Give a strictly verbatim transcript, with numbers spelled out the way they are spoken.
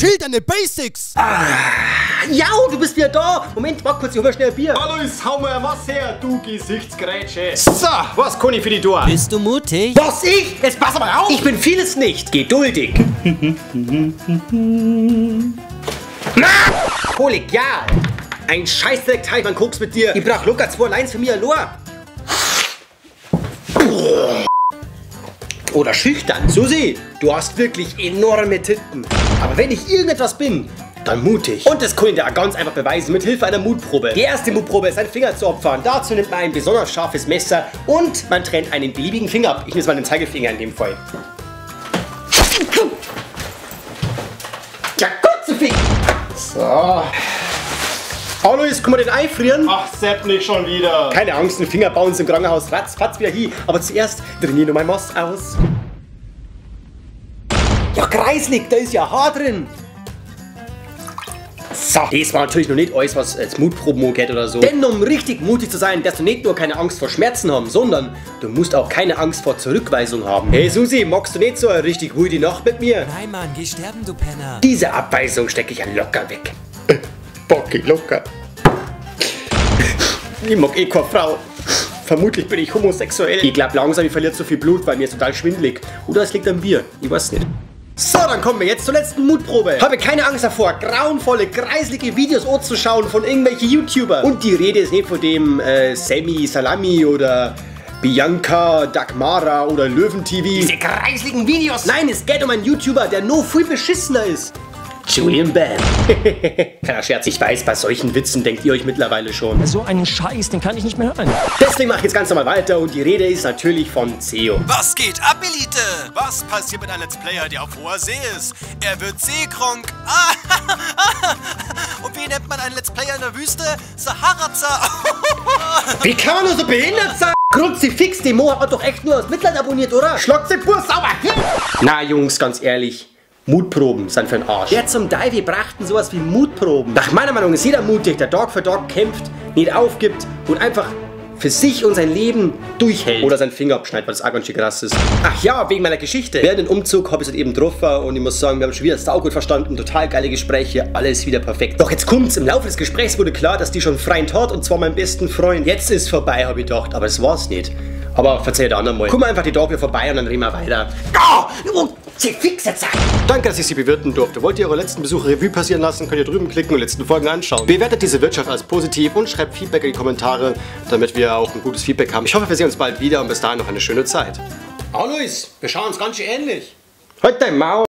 schildernde Basics. Ah. Ja, du bist wieder da. Moment, warte kurz, ich hol mal schnell ein Bier. Hallo, hau mal was her, du Gesichtsgrätsche. So, was kann ich für die Tour? Bist du mutig? Was, ich? Jetzt pass mal auf. Ich bin vieles nicht. Geduldig. Na! Kollegial. Ein Scheißdreck, Teil, man guck's mit dir. Ich brauch locker zwei Lines für mich Alor. Oder schüchtern. Susi, du hast wirklich enorme Titten. Aber wenn ich irgendetwas bin, dann mutig. Und das könnt ihr ganz einfach beweisen mit Hilfe einer Mutprobe. Die erste Mutprobe ist, einen Finger zu opfern. Dazu nimmt man ein besonders scharfes Messer und man trennt einen beliebigen Finger ab. Ich nehme mal den Zeigefinger in dem Fall. Ja, Gott sei Dank. So. Alois, kann man den einfrieren? Ach, Sepp, nicht schon wieder. Keine Angst, den Finger bauen uns im Krankenhaus ratzfatz wieder hin. Aber zuerst trainiere nur mein Moss aus. Ja, Kreislig, da ist ja Haar drin. So, das war natürlich noch nicht alles, was als Mutproben angeht oder so. Denn um richtig mutig zu sein, darfst du nicht nur keine Angst vor Schmerzen haben, sondern du musst auch keine Angst vor Zurückweisung haben. Hey Susi, magst du nicht so eine richtig ruhige Nacht mit mir? Nein, Mann, geh sterben, du Penner. Diese Abweisung stecke ich ja locker weg. Bockig locker. Ich mag eh keine Frau. Vermutlich bin ich homosexuell. Ich glaube langsam, ich verliere zu viel Blut, weil mir ist total schwindelig. Oder es liegt am Bier. Ich weiß nicht. So, dann kommen wir jetzt zur letzten Mutprobe. Habe keine Angst davor, grauenvolle, kreislige Videos anzuschauen von irgendwelchen YouTubern. Und die Rede ist nicht von dem äh, Sammy Salami oder Bianca Dagmara oder Löwentv. Diese kreisligen Videos. Nein, es geht um einen YouTuber, der noch viel beschissener ist. Julian Ben. Keiner Scherz, ich weiß, bei solchen Witzen denkt ihr euch mittlerweile schon. So einen Scheiß, den kann ich nicht mehr hören. Deswegen mache ich jetzt ganz normal weiter und die Rede ist natürlich von Zeo. Was geht ab, Elite? Was passiert mit einem Let's Player, der auf hoher See ist? Er wird seekrank. Und wie nennt man einen Let's Player in der Wüste? Saharaza. Wie kann man nur so behindert sein? Kruzifix, die Mo hat doch echt nur aus Mitleid abonniert, oder? Schlagt den Bus sauber hin. Na Jungs, ganz ehrlich. Mutproben sind für den Arsch. Wer zum Teufel brachten sowas wie Mutproben? Nach meiner Meinung ist jeder mutig, der Tag für Tag kämpft, nicht aufgibt und einfach für sich und sein Leben durchhält. Oder seinen Finger abschneidet, weil das auch ganz schön krass ist. Ach ja, wegen meiner Geschichte. Während dem Umzug habe ich es eben drauf und ich muss sagen, wir haben schon wieder saugut verstanden, total geile Gespräche, alles wieder perfekt. Doch jetzt kommt's, im Laufe des Gesprächs wurde klar, dass die schon Freund hat und zwar meinen besten Freund. Jetzt ist vorbei, habe ich gedacht, aber es war's nicht. Aber verzeih der anderen mal. Guck mal einfach die Tage vorbei und dann reden wir weiter. Oh! Sie fixet sein. Danke, dass ich Sie bewirten durfte. Wollt ihr eure letzten Besuche Revue passieren lassen, könnt ihr drüben klicken und die letzten Folgen anschauen. Bewertet diese Wirtschaft als positiv und schreibt Feedback in die Kommentare, damit wir auch ein gutes Feedback haben. Ich hoffe, wir sehen uns bald wieder und bis dahin noch eine schöne Zeit. Alois, wir schauen uns ganz schön ähnlich. Halt dein Maul.